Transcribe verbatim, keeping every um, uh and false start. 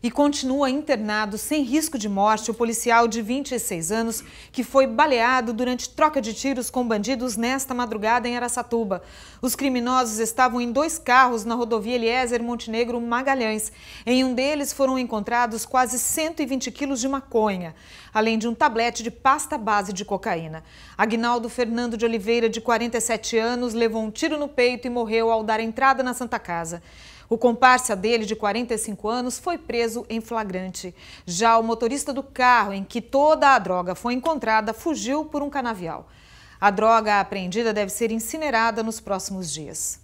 E continua internado sem risco de morte o policial de vinte e seis anos que foi baleado durante troca de tiros com bandidos nesta madrugada em Araçatuba. Os criminosos estavam em dois carros na rodovia Eliezer Montenegro Magalhães. Em um deles foram encontrados quase cento e vinte quilos de maconha, além de um tablete de pasta base de cocaína. Aguinaldo Fernando de Oliveira, de quarenta e sete anos, levou um tiro no peito e morreu ao dar entrada na Santa Casa. O comparsa dele, de quarenta e cinco anos, foi preso em flagrante. Já o motorista do carro em que toda a droga foi encontrada fugiu por um canavial. A droga apreendida deve ser incinerada nos próximos dias.